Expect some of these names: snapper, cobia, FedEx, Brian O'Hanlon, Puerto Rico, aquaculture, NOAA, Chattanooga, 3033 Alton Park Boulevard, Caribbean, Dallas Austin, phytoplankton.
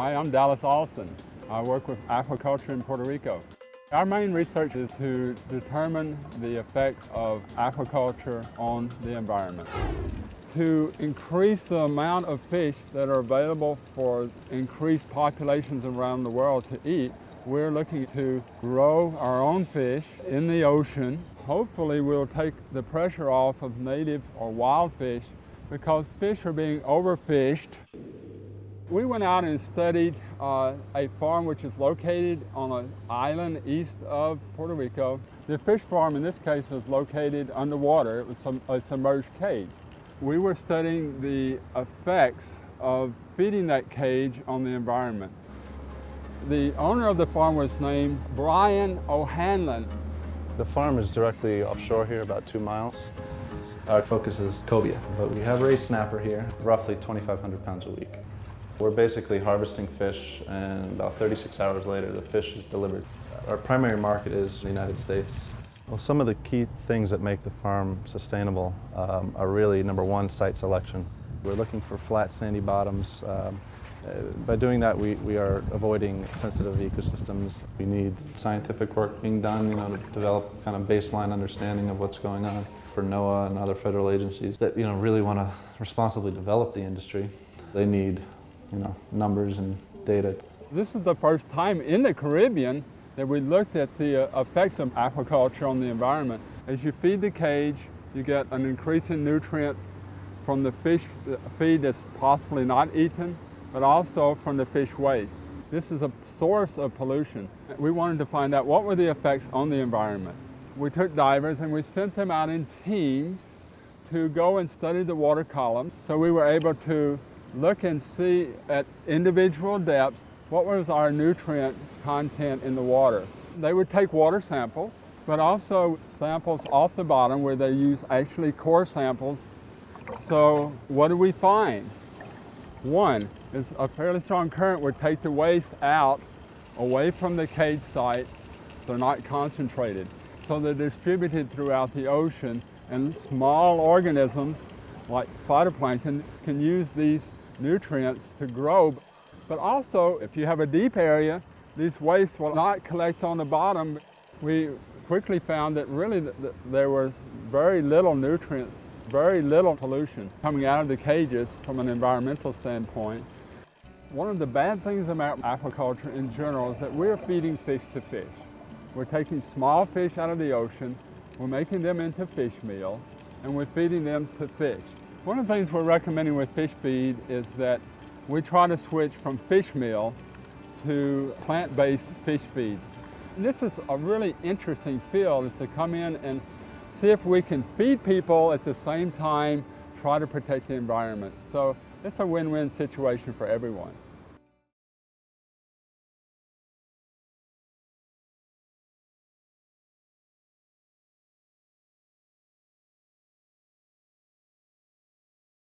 Hi, I'm Dallas Austin. I work with aquaculture in Puerto Rico. Our main research is to determine the effects of aquaculture on the environment. To increase the amount of fish that are available for increased populations around the world to eat, we're looking to grow our own fish in the ocean. Hopefully we'll take the pressure off of native or wild fish because fish are being overfished. We went out and studied a farm which is located on an island east of Puerto Rico. The fish farm in this case was located underwater. It was a submerged cage. We were studying the effects of feeding that cage on the environment. The owner of the farm was named Brian O'Hanlon. The farm is directly offshore here, about 2 miles. Our focus is cobia, but we have raised snapper here, roughly 2,500 pounds a week. We're basically harvesting fish, and about 36 hours later, the fish is delivered. Our primary market is the United States. Well, some of the key things that make the farm sustainable are really, number one, site selection. We're looking for flat, sandy bottoms. By doing that, we are avoiding sensitive ecosystems. We need scientific work being done, to develop kind of baseline understanding of what's going on for NOAA and other federal agencies that, really want to responsibly develop the industry. They need numbers and data. This is the first time in the Caribbean that we looked at the effects of aquaculture on the environment. As you feed the cage, you get an increase in nutrients from the fish feed that's possibly not eaten, but also from the fish waste. This is a source of pollution. We wanted to find out what were the effects on the environment. We took divers and we sent them out in teams to go and study the water column. So we were able to look and see at individual depths what was our nutrient content in the water. They would take water samples, but also samples off the bottom where they use actually core samples. So what did we find? One is a fairly strong current would take the waste out away from the cage site. They're not concentrated. So they're distributed throughout the ocean, and small organisms like phytoplankton can use these nutrients to grow. But also, if you have a deep area, these wastes will not collect on the bottom. We quickly found that really there were very little nutrients, very little pollution coming out of the cages from an environmental standpoint. One of the bad things about aquaculture in general is that we're feeding fish to fish. We're taking small fish out of the ocean, we're making them into fish meal, and we're feeding them to fish. One of the things we're recommending with fish feed is that we try to switch from fish meal to plant-based fish feed. And this is a really interesting field, is to come in and see if we can feed people at the same time, try to protect the environment. So it's a win-win situation for everyone.